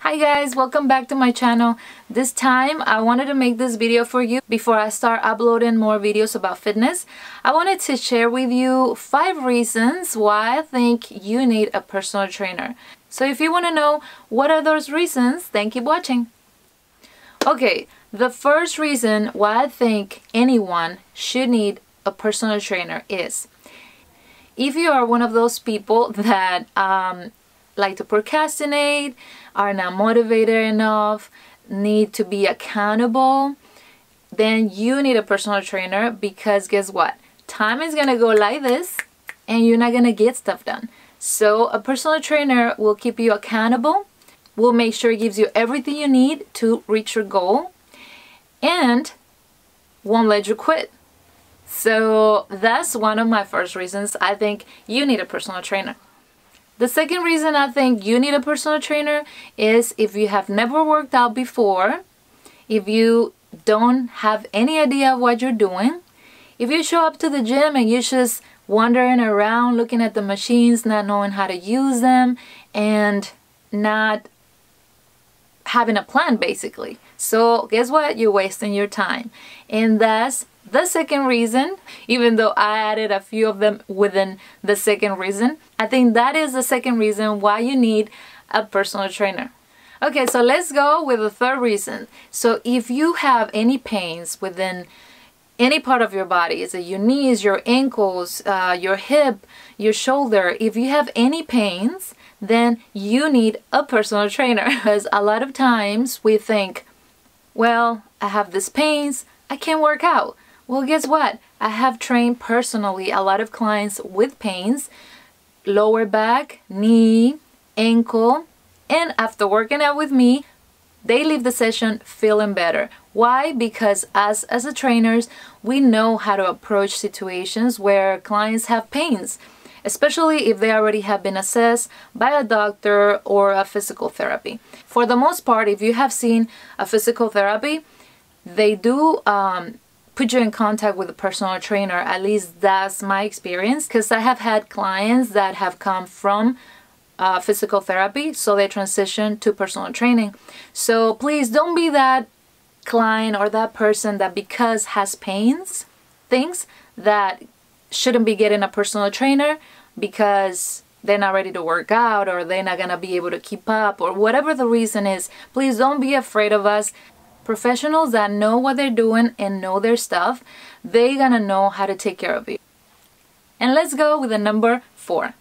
Hi guys, welcome back to my channel. This time I wanted to make this video for you before I start uploading more videos about fitness. I wanted to share with you 5 reasons why I think you need a personal trainer. So if you want to know what are those reasons, then keep watching. Okay, the first reason why I think anyone should need a personal trainer is if you are one of those people that like to procrastinate, are not motivated enough, need to be accountable, then you need a personal trainer, because guess what? Time is gonna go like this and you're not gonna get stuff done. So a personal trainer will keep you accountable, will make sure it gives you everything you need to reach your goal, and won't let you quit. So that's one of my first reasons I think you need a personal trainer. The second reason I think you need a personal trainer is if you have never worked out before, if you don't have any idea of what you're doing, if you show up to the gym and you're just wandering around looking at the machines, not knowing how to use them, and not having a plan basically. So guess what? You're wasting your time. And that's the second reason, even though I added a few of them within the second reason, I think that is the second reason why you need a personal trainer. Okay, so let's go with the third reason. So if you have any pains within any part of your body, is it your knees, your ankles, your hip, your shoulder, if you have any pains, then you need a personal trainer. Because a lot of times we think, well, I have these pains, I can't work out. Well, guess what? I have trained personally a lot of clients with pains, lower back, knee, ankle, and after working out with me, they leave the session feeling better. Why? Because us as a trainers, we know how to approach situations where clients have pains, especially if they already have been assessed by a doctor or a physical therapy. For the most part, if you have seen a physical therapy, they do put you in contact with a personal trainer. At least that's my experience, because I have had clients that have come from physical therapy, so they transition to personal training. So please don't be that client or that person that because has pains thinks that shouldn't be getting a personal trainer because they're not ready to work out or they're not gonna be able to keep up or whatever the reason is. Please don't be afraid of us. Professionals that know what they're doing and know their stuff, they're gonna know how to take care of you. And let's go with the number 4.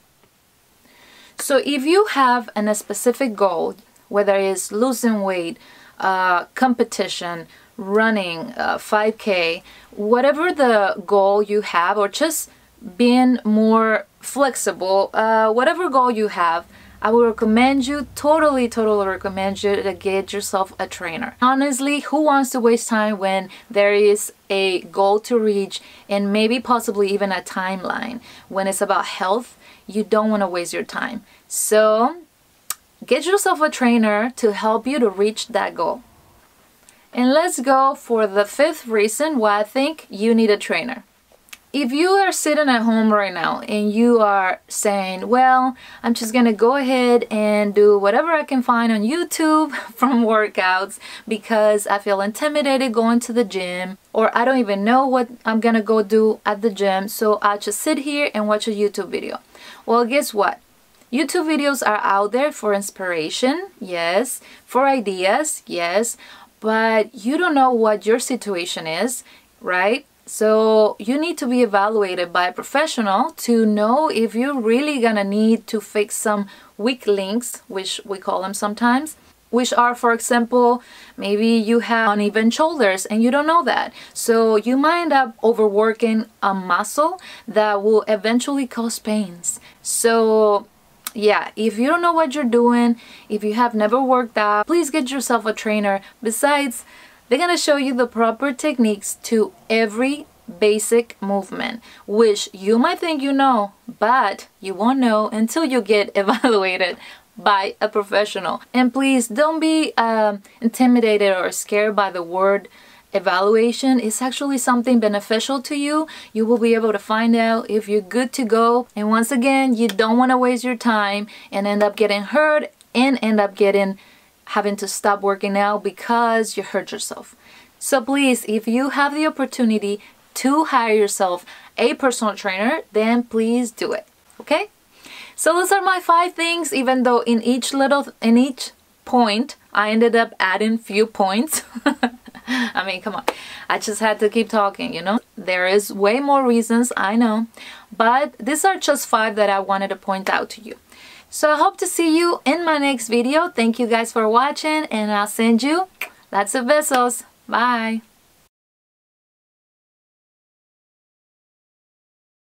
So if you have a specific goal, whether it's losing weight, competition, running, 5K, whatever the goal you have, or just being more flexible, whatever goal you have, I would recommend you, totally recommend you to get yourself a trainer. Honestly, who wants to waste time when there is a goal to reach and maybe possibly even a timeline? When it's about health, you don't want to waste your time. So get yourself a trainer to help you to reach that goal. And let's go for the 5th reason why I think you need a trainer. If you are sitting at home right now and you are saying, well, I'm just gonna go ahead and do whatever I can find on YouTube from workouts because I feel intimidated going to the gym, or I don't even know what I'm gonna go do at the gym, so I just sit here and watch a YouTube video. Well, guess what? YouTube videos are out there for inspiration, yes, for ideas, yes, but you don't know what your situation is, right? So you need to be evaluated by a professional to know if you're really gonna need to fix some weak links, which we call them sometimes, which are, for example, maybe you have uneven shoulders and you don't know that. So you might end up overworking a muscle that will eventually cause pains. So yeah, if you don't know what you're doing, if you have never worked out, please get yourself a trainer. Besides, they're gonna show you the proper techniques to every basic movement, which you might think you know, but you won't know until you get evaluated by a professional. And please don't be intimidated or scared by the word evaluation is actually something beneficial to you. You will be able to find out if you're good to go. And once again, you don't want to waste your time and end up getting hurt and end up having to stop working out because you hurt yourself. So please, if you have the opportunity to hire yourself a personal trainer, then please do it. Okay? So those are my 5 things, even though in each point I ended up adding few points. I mean, come on, I just had to keep talking, you know. There is way more reasons, I know, but these are just 5 that I wanted to point out to you. So I hope to see you in my next video. Thank you guys for watching, and I'll send you lots of besos. Bye.